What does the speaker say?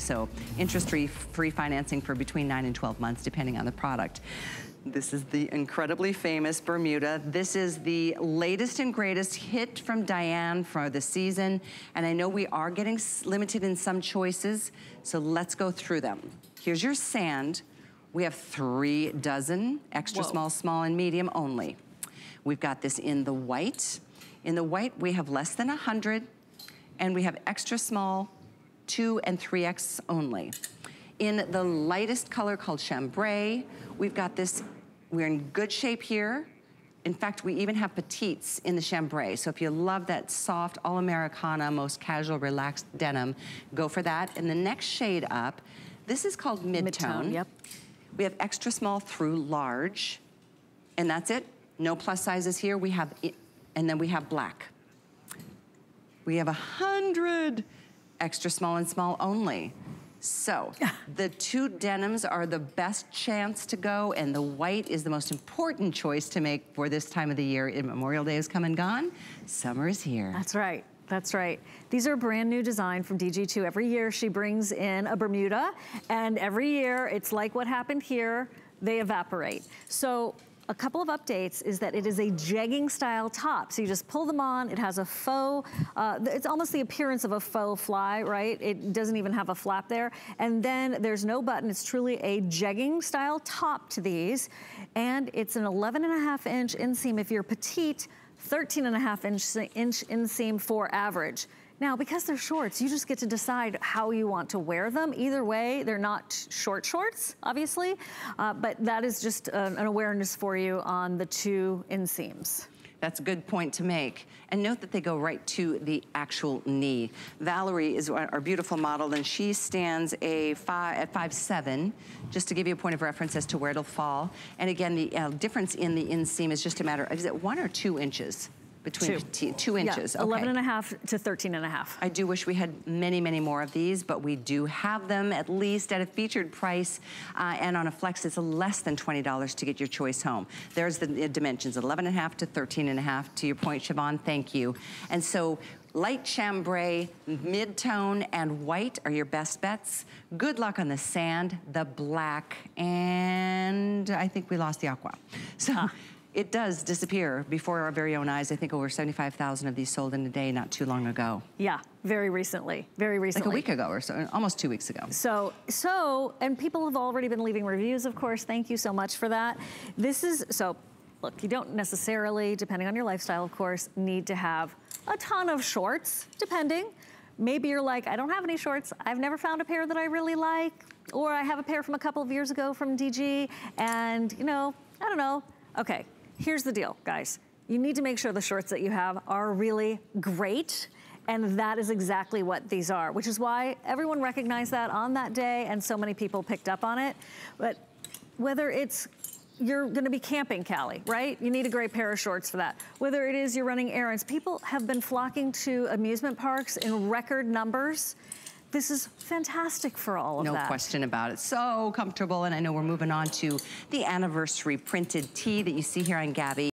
So interest-free financing for between 9 and 12 months, depending on the product. This is the incredibly famous Bermuda. This is the latest and greatest hit from Diane for the season. And I know we are getting limited in some choices, so let's go through them. Here's your sand. We have 3 dozen, extra small, small, and medium only. We've got this in the white. In the white, we have less than 100, and we have extra small, 2 and 3X only. In the lightest color called chambray, we've got this, we're in good shape here. In fact, we even have petites in the chambray. So if you love that soft, all Americana, most casual, relaxed denim, go for that. And the next shade up, this is called mid-tone. Mid-tone, yep. We have extra small through large, and that's it. No plus sizes here. We have, and then we have black. We have 100. Extra small and small only. So the 2 denims are the best chance to go, and the white is the most important choice to make for this time of the year. Memorial Day is come and gone, summer is here. That's right. That's right. These are brand new design from DG2. Every year she brings in a Bermuda, and every year it's like what happened here, they evaporate. So a couple of updates is that it is a jegging style top. So you just pull them on, it has a faux, it's almost the appearance of a faux fly, right? It doesn't even have a flap there. And then there's no button, it's truly a jegging style top to these. And it's an 11.5-inch inseam if you're petite, 13.5-inch inseam for average. Now, because they're shorts, you just get to decide how you want to wear them. Either way, they're not short shorts, obviously, but that is just an awareness for you on the 2 inseams. That's a good point to make. And note that they go right to the actual knee. Valerie is our beautiful model, and she stands at 5'7", just to give you a point of reference as to where it'll fall. And again, the difference in the inseam is just a matter of, is it 1 or 2 inches? Between 2 inches, okay. 11.5 to 13.5. I do wish we had many, many more of these, but we do have them at least at a featured price, and on a flex, it's less than $20 to get your choice home. There's the dimensions, 11.5 to 13.5, to your point, Siobhan, thank you. And so, light chambray, mid-tone, and white are your best bets. Good luck on the sand, the black, and I think we lost the aqua. So. It does disappear before our very own eyes. I think over 75,000 of these sold in a day not too long ago. Yeah, very recently, very recently. Like a week ago or so, almost 2 weeks ago. So, and people have already been leaving reviews, of course. Thank you so much for that. This is, so, look, you don't necessarily, depending on your lifestyle, of course, need to have a ton of shorts, depending. Maybe you're like, I don't have any shorts. I've never found a pair that I really like. Or I have a pair from a couple of years ago from DG, and, you know, I don't know. Okay. Here's the deal, guys. You need to make sure the shorts that you have are really great, and that is exactly what these are, which is why everyone recognized that on that day, and so many people picked up on it. But whether it's you're gonna be camping, Callie, right? You need a great pair of shorts for that. Whether it is you're running errands, people have been flocking to amusement parks in record numbers. This is fantastic for all of that. No question about it. So comfortable. And I know we're moving on to the anniversary printed tee that you see here on Gabby.